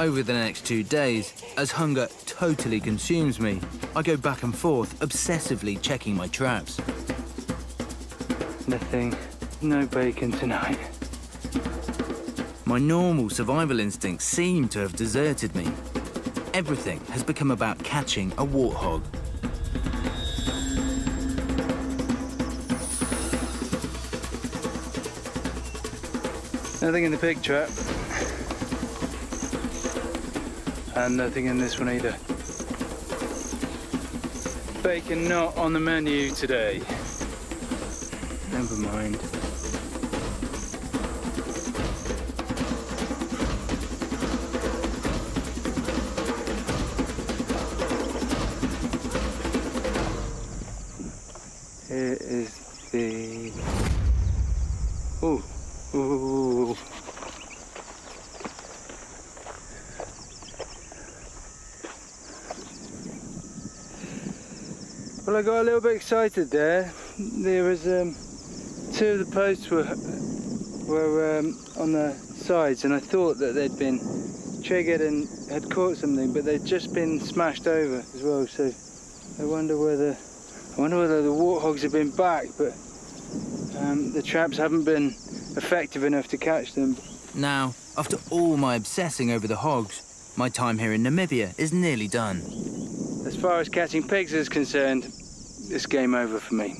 Over the next 2 days, as hunger totally consumes me, I go back and forth, obsessively checking my traps. Nothing, no bacon tonight. My normal survival instincts seem to have deserted me. Everything has become about catching a warthog. Nothing in the pig trap. And nothing in this one either. Bacon not on the menu today. Never mind. Here is the... Ooh. Ooh. Well, I got a little bit excited there. There was two of the posts were on the sides, and I thought that they'd been triggered and had caught something, but they'd just been smashed over as well. So I wonder whether the warthogs have been back, but the traps haven't been effective enough to catch them. Now, after all my obsessing over the hogs, my time here in Namibia is nearly done. As far as catching pigs is concerned, it's game over for me.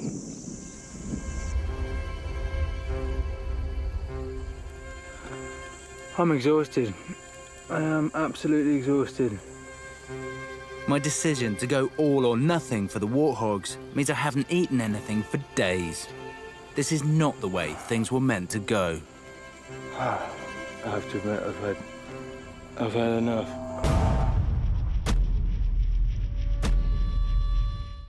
I'm exhausted. I am absolutely exhausted. My decision to go all or nothing for the warthogs means I haven't eaten anything for days. This is not the way things were meant to go. I have to admit, I've had enough.